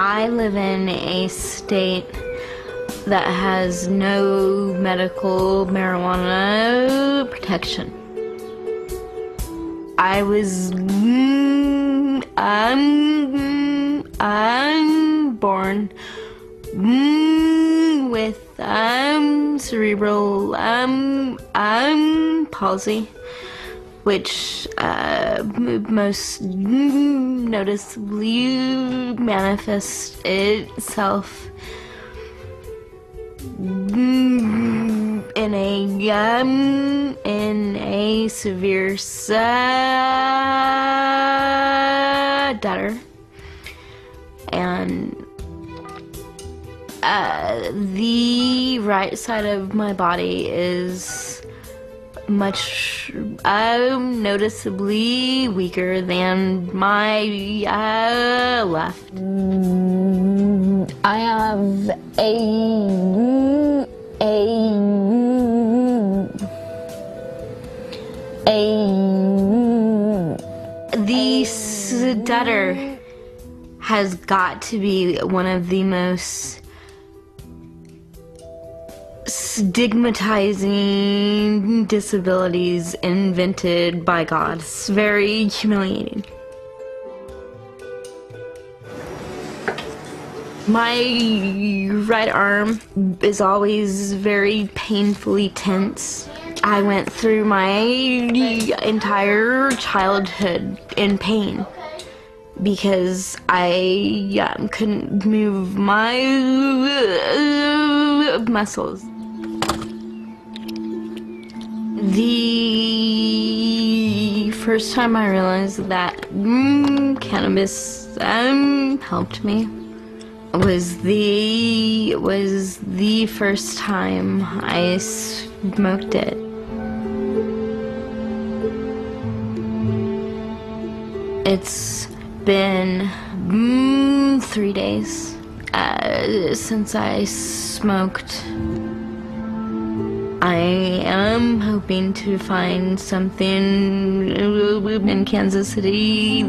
I live in a state that has no medical marijuana protection. I was born with cerebral palsy, which most noticeably manifests itself in a severe stutter, and the right side of my body is much noticeably weaker than my left. I have the stutter has got to be one of the most stigmatizing disabilities invented by God. It's very humiliating. My right arm is always very painfully tense. I went through my entire childhood in pain because I couldn't move my muscles. The first time I realized that cannabis helped me was the first time I smoked it. It's been 3 days since I smoked. I am hoping to find something in Kansas City.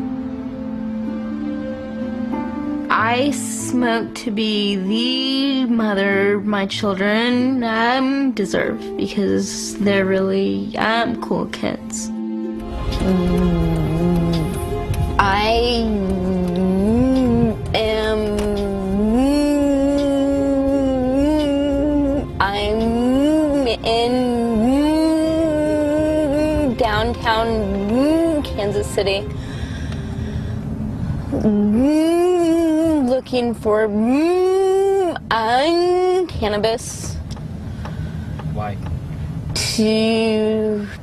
I smoke to be the mother my children deserve, because they're really cool kids. I am. I'm in downtown Kansas City, looking for cannabis. Why?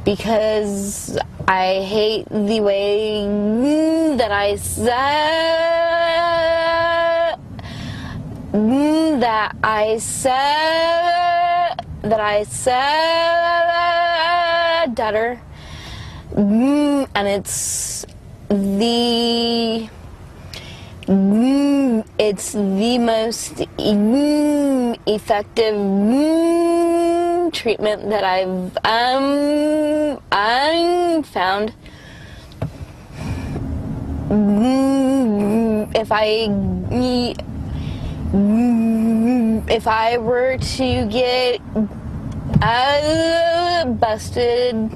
Because I hate the way that I stutter, and it's the most effective treatment that I've found. If I were to get busted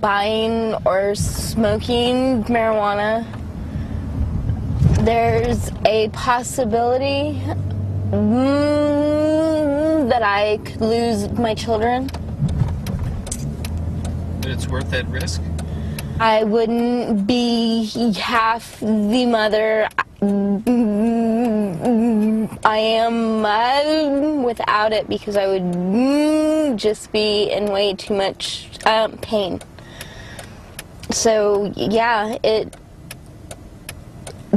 buying or smoking marijuana, there's a possibility that I could lose my children. But it's worth that risk? I wouldn't be half the mother I am without it, because I would just be in way too much pain. So yeah,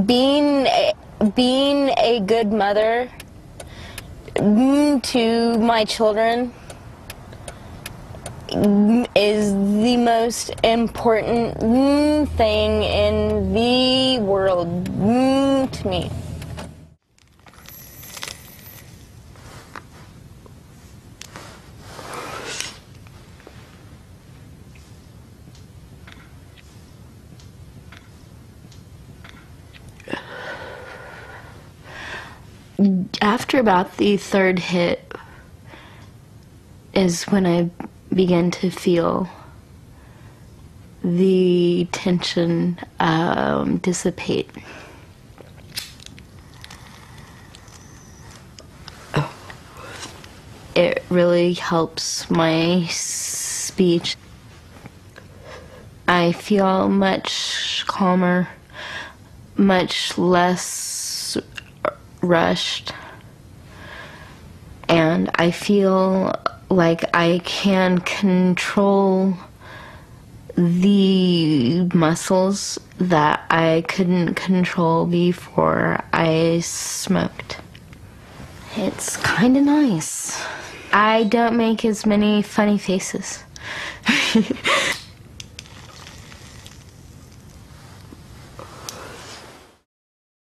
being a good mother to my children is the most important thing in the world to me. After about the third hit is when I began to feel the tension dissipate. It really helps my speech. I feel much calmer, much less rushed, and I feel like I can control the muscles that I couldn't control before I smoked. It's kind of nice. I don't make as many funny faces.